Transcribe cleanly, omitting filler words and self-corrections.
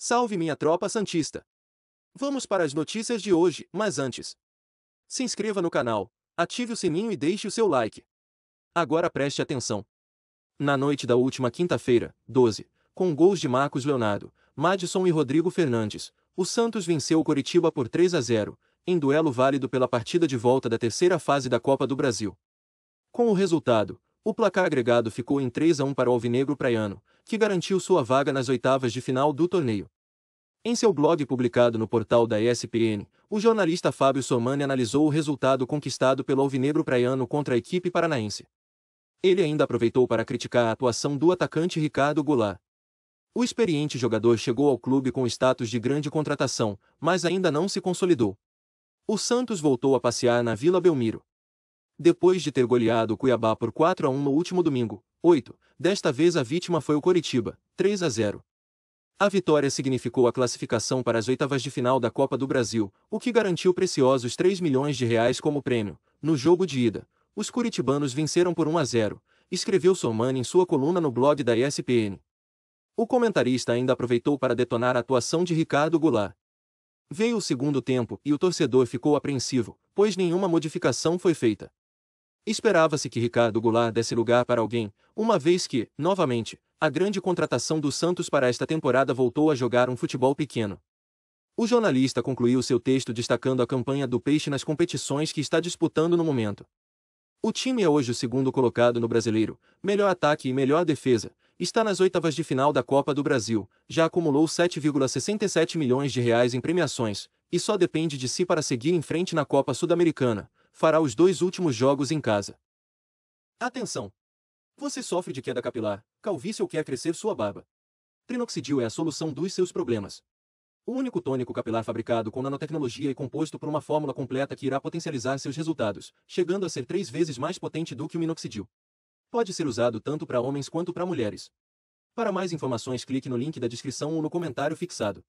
Salve minha tropa santista! Vamos para as notícias de hoje, mas antes, se inscreva no canal, ative o sininho e deixe o seu like. Agora preste atenção. Na noite da última quinta-feira, 12, com gols de Marcos Leonardo, Madson e Rodrigo Fernandes, o Santos venceu o Coritiba por 3-0, em duelo válido pela partida de volta da terceira fase da Copa do Brasil. Com o resultado, o placar agregado ficou em 3-1 para o Alvinegro Praiano, que garantiu sua vaga nas oitavas de final do torneio. Em seu blog publicado no portal da ESPN, o jornalista Fábio Sormani analisou o resultado conquistado pelo Alvinegro Praiano contra a equipe paranaense. Ele ainda aproveitou para criticar a atuação do atacante Ricardo Goulart. O experiente jogador chegou ao clube com status de grande contratação, mas ainda não se consolidou. O Santos voltou a passear na Vila Belmiro. Depois de ter goleado o Cuiabá por 4-1 no último domingo, 8, desta vez a vítima foi o Coritiba, 3-0. A vitória significou a classificação para as oitavas de final da Copa do Brasil, o que garantiu preciosos R$ 3 milhões como prêmio. No jogo de ida, os curitibanos venceram por 1-0, escreveu Sormani em sua coluna no blog da ESPN. O comentarista ainda aproveitou para detonar a atuação de Ricardo Goulart. Veio o segundo tempo e o torcedor ficou apreensivo, pois nenhuma modificação foi feita. Esperava-se que Ricardo Goulart desse lugar para alguém, uma vez que, novamente, a grande contratação do Santos para esta temporada voltou a jogar um futebol pequeno. O jornalista concluiu seu texto destacando a campanha do Peixe nas competições que está disputando no momento. O time é hoje o segundo colocado no Brasileiro, melhor ataque e melhor defesa, está nas oitavas de final da Copa do Brasil, já acumulou R$ 7,67 milhões em premiações, e só depende de si para seguir em frente na Copa Sul-Americana. Fará os 2 últimos jogos em casa. Atenção! Você sofre de queda capilar, calvície ou quer crescer sua barba? Minoxidil é a solução dos seus problemas. O único tônico capilar fabricado com nanotecnologia e composto por uma fórmula completa que irá potencializar seus resultados, chegando a ser 3 vezes mais potente do que o minoxidil. Pode ser usado tanto para homens quanto para mulheres. Para mais informações, clique no link da descrição ou no comentário fixado.